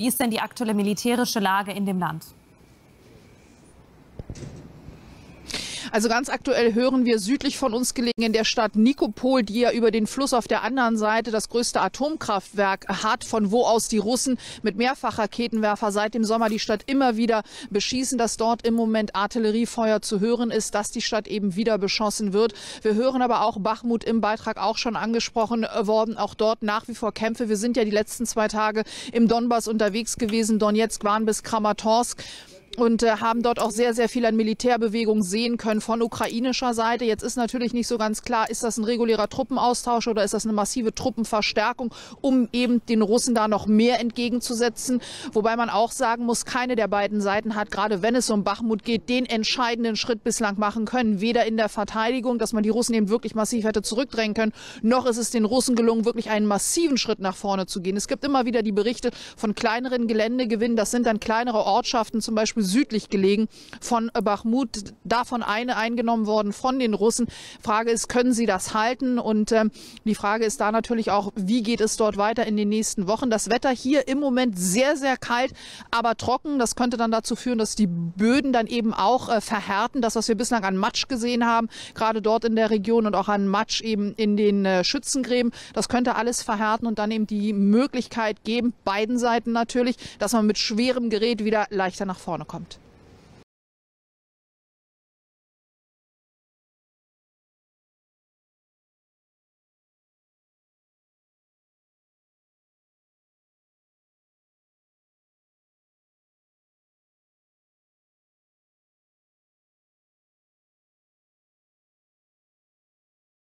Wie ist denn die aktuelle militärische Lage in dem Land? Also ganz aktuell hören wir, südlich von uns gelegen in der Stadt Nikopol, die ja über den Fluss auf der anderen Seite das größte Atomkraftwerk hat, von wo aus die Russen mit Mehrfachraketenwerfer seit dem Sommer die Stadt immer wieder beschießen, dass dort im Moment Artilleriefeuer zu hören ist, dass die Stadt eben wieder beschossen wird. Wir hören aber auch Bachmut im Beitrag auch schon angesprochen worden, auch dort nach wie vor Kämpfe. Wir sind ja die letzten 2 Tage im Donbass unterwegs gewesen, Donetsk waren bis Kramatorsk. Und haben dort auch sehr, sehr viel an Militärbewegungen sehen können von ukrainischer Seite. Jetzt ist natürlich nicht so ganz klar, ist das ein regulärer Truppenaustausch oder ist das eine massive Truppenverstärkung, um eben den Russen da noch mehr entgegenzusetzen. Wobei man auch sagen muss, keine der beiden Seiten hat, gerade wenn es um Bachmut geht, den entscheidenden Schritt bislang machen können. Weder in der Verteidigung, dass man die Russen eben wirklich massiv hätte zurückdrängen können, noch ist es den Russen gelungen, wirklich einen massiven Schritt nach vorne zu gehen. Es gibt immer wieder die Berichte von kleineren Geländegewinnen. Das sind dann kleinere Ortschaften, zum Beispiel südlich gelegen von Bachmut, davon eine eingenommen worden von den Russen. Frage ist, können sie das halten? Und die Frage ist da natürlich auch, wie geht es dort weiter in den nächsten Wochen? Das Wetter hier im Moment sehr, sehr kalt, aber trocken. Das könnte dann dazu führen, dass die Böden dann eben auch verhärten. Das, was wir bislang an Matsch gesehen haben, gerade dort in der Region und auch an Matsch eben in den Schützengräben, das könnte alles verhärten und dann eben die Möglichkeit geben, beiden Seiten natürlich, dass man mit schwerem Gerät wieder leichter nach vorne kommt.